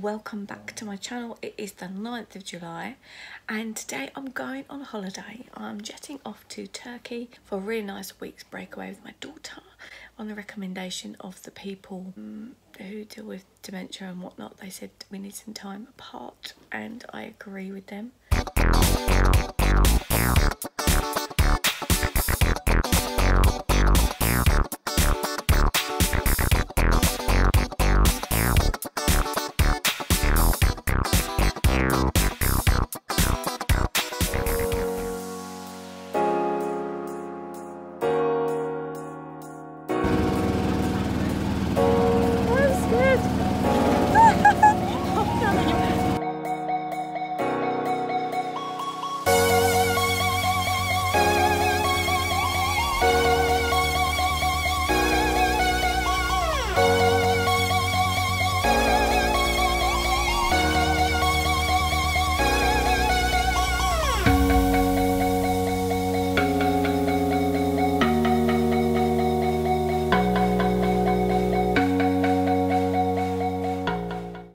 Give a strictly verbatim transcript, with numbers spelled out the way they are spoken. Welcome back to my channel. It is the ninth of July and today I'm going on holiday. I'm jetting off to Turkey for a really nice week's breakaway with my daughter on the recommendation of the people um, who deal with dementia and whatnot. They said we need some time apart and I agree with them.